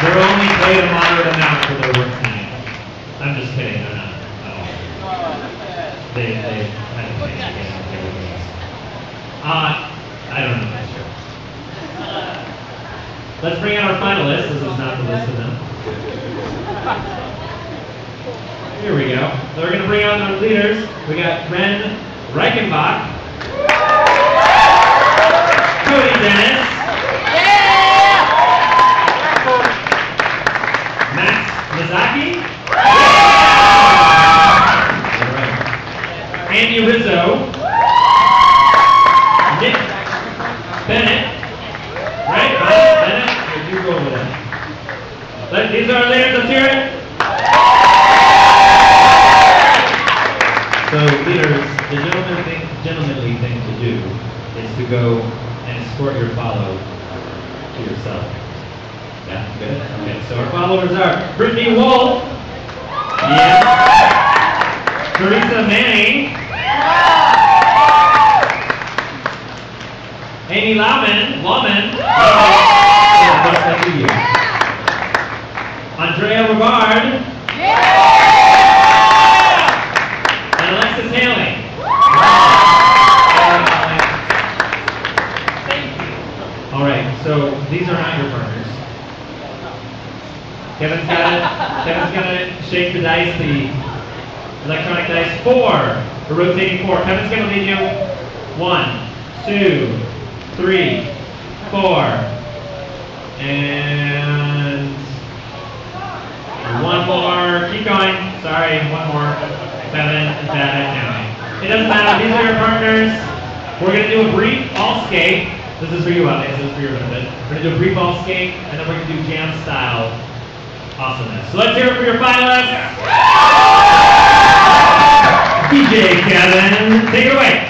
They're only paid a moderate amount for their work tonight. I'm just kidding, they're not at all. They kind of pay everybody else. I don't know. Let's bring out our finalists. This is not the list of them. Here we go. So we're going to bring out our leaders. We got Ren Reichenbach, Coty Dennis, Andy Rizzo, Nick Bennett, right? Bennett, you go over there. These are our leaders. Let's hear it. So, leaders, the gentlemanly thing to do is to go and escort your follow to yourself. Yeah, good. Okay, so our followers are Brittnany Wolf, yeah, Teresa Manning. Amy Lauman, Andrea Rivard, yeah! And Alexis Haley. Thank you. All right, so these are not your partners. Kevin's gonna shake the dice, the electronic dice. We're rotating four. Kevin's gonna lead you. 1, 2, 3, 4, and one more. Keep going. Sorry, one more. Kevin is bad at counting. It doesn't matter. These are your partners. We're going to do a brief all skate. This is for you, Alex. This is for your benefit. We're going to do a brief all skate, and then we're going to do jam style awesomeness. So let's hear it for your finalists. DJ Kevin, take it away.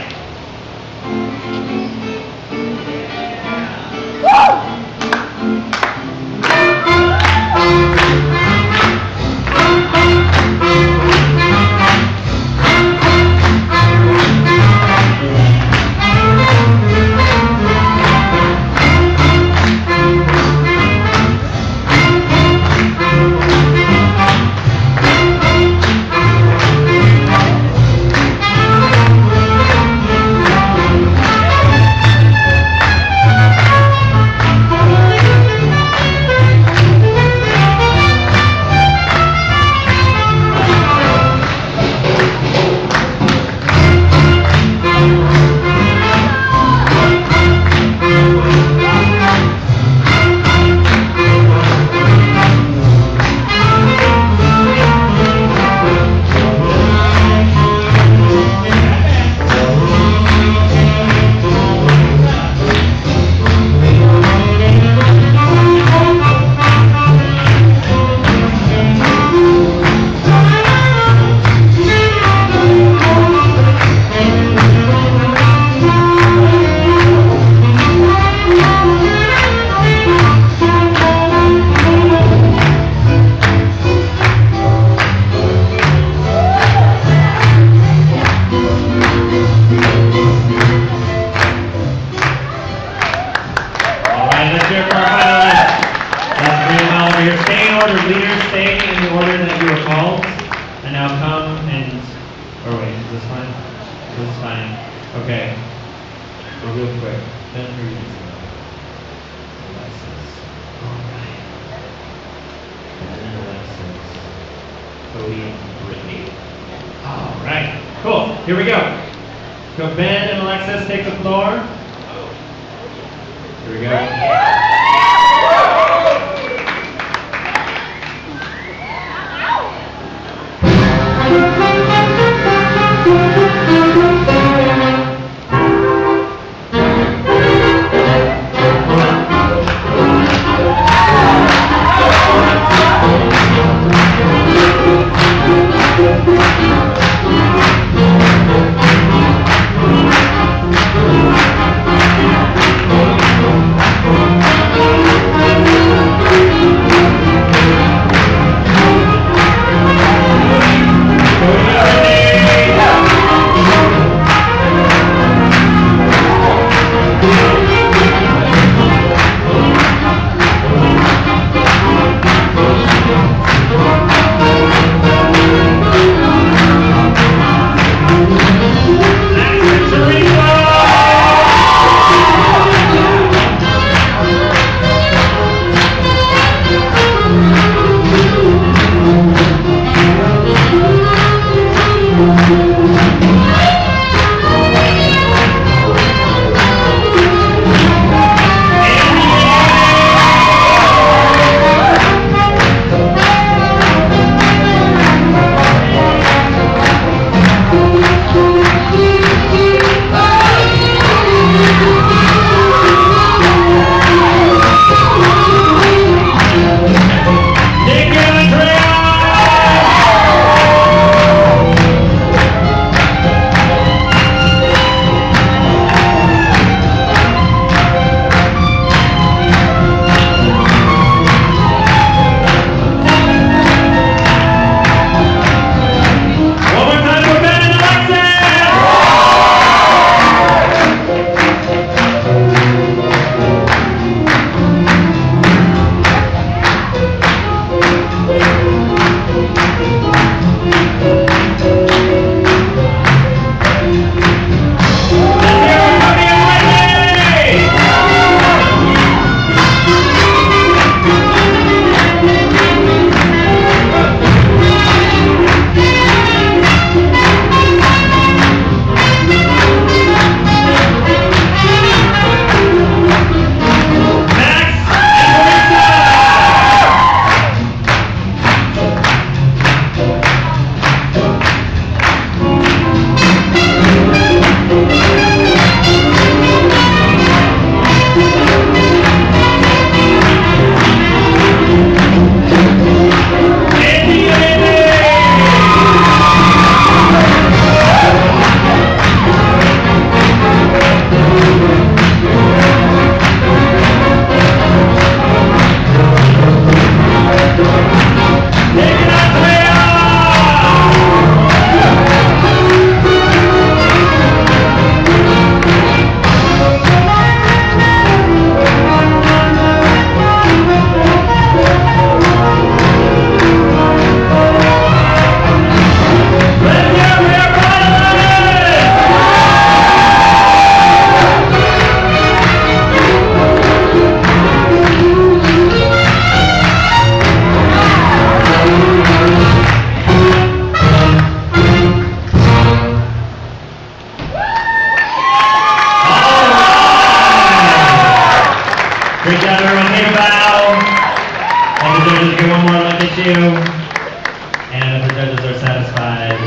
do. And if the judges are satisfied,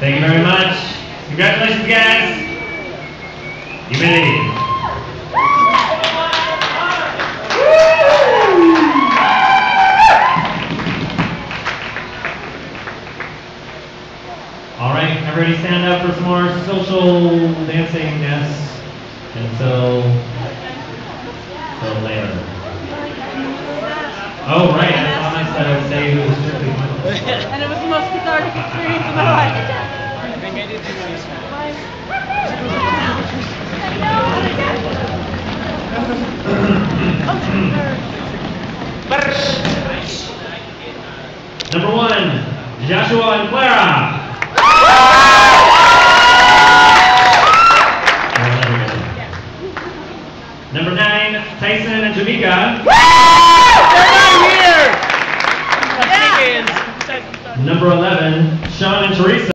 thank you very much. Congratulations, guys. You may leave. Everybody stand up for some more social dancing, yes, until later. Oh, right, I promised I would say who was strictly mine. And it was the most cathartic experience of my life. I think I did do this one. Number one, Joshua and Clara. Number 9, Tyson and Jamaica. Woo! They're right here! Yeah. Number 11, Sean and Teresa.